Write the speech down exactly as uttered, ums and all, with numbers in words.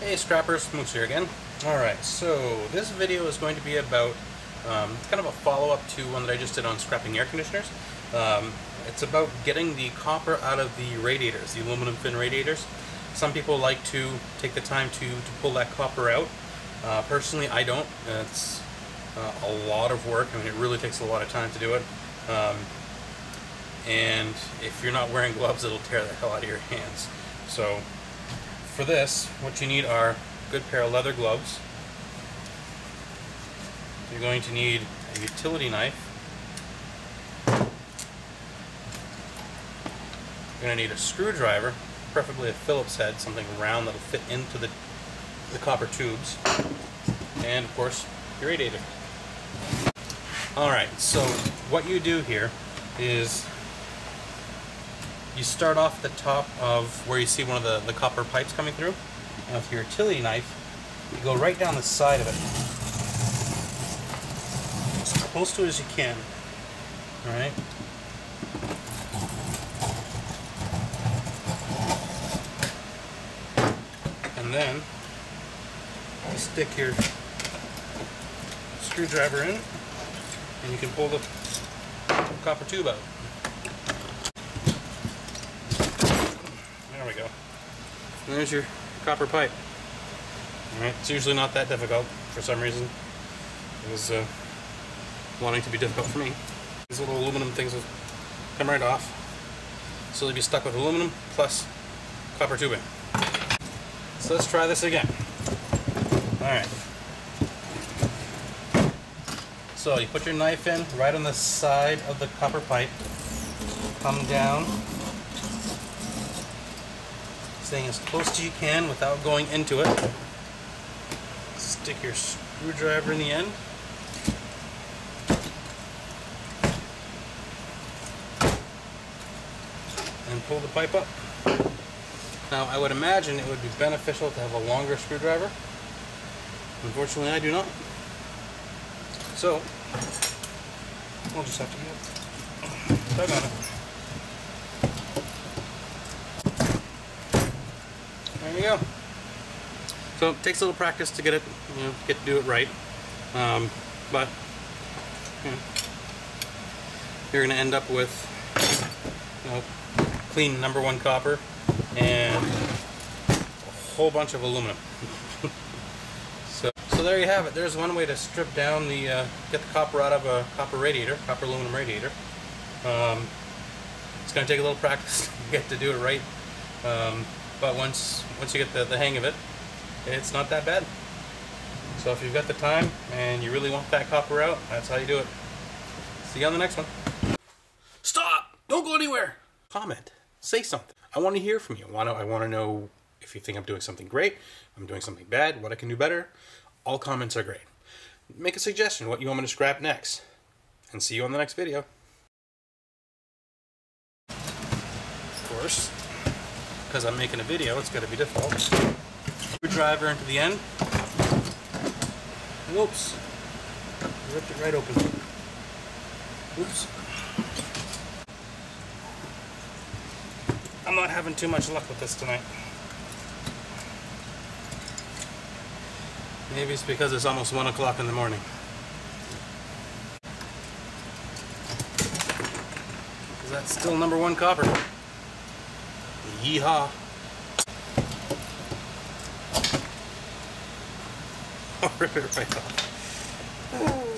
Hey Scrappers, Moose here again. Alright, so this video is going to be about um, kind of a follow-up to one that I just did on scrapping air conditioners. Um, it's about getting the copper out of the radiators, the aluminum fin radiators. Some people like to take the time to, to pull that copper out. Uh, personally, I don't. It's uh, a lot of work. I mean, it really takes a lot of time to do it. Um, and if you're not wearing gloves, it'll tear the hell out of your hands. So for this, what you need are a good pair of leather gloves. You're going to need a utility knife. You're going to need a screwdriver, preferably a Phillips head, something round that'll fit into the, the copper tubes, and of course your radiator. Alright, so what you do here is you start off the top of where you see one of the, the copper pipes coming through, and with your utility knife, you go right down the side of it, as close to it as you can. Alright? And then, you stick your screwdriver in, and you can pull the copper tube out. There we go. And there's your copper pipe. Alright, it's usually not that difficult for some reason. It was uh, wanting to be difficult for me. These little aluminum things will come right off. So they'll be stuck with aluminum plus copper tubing. So let's try this again. Alright. So you put your knife in right on the side of the copper pipe. Come down, staying as close as you can without going into it. Stick your screwdriver in the end. And pull the pipe up. Now I would imagine it would be beneficial to have a longer screwdriver. Unfortunately I do not. So we'll just have to get tug on it. There you go. So it takes a little practice to get it, you know, get to do it right. Um, but you know, you're going to end up with, you know, clean number one copper and a whole bunch of aluminum. so, so there you have it. There's one way to strip down the, uh, get the copper out of a copper radiator, copper aluminum radiator. Um, it's going to take a little practice to get to do it right. Um, But once once you get the, the hang of it, it's not that bad. So if you've got the time and you really want that copper out, that's how you do it. See you on the next one. Stop! Don't go anywhere! Comment. Say something. I want to hear from you. I want to, I want to know if you think I'm doing something great, I'm doing something bad, what I can do better. All comments are great. Make a suggestion, what you want me to scrap next. And see you on the next video. Of course. Because I'm making a video, it's got to be difficult. Screwdriver into the end. Whoops. Ripped it right open. Oops. I'm not having too much luck with this tonight. Maybe it's because it's almost one o'clock in the morning. Because that's still number one copper. Yeehaw. I'll rip it right off.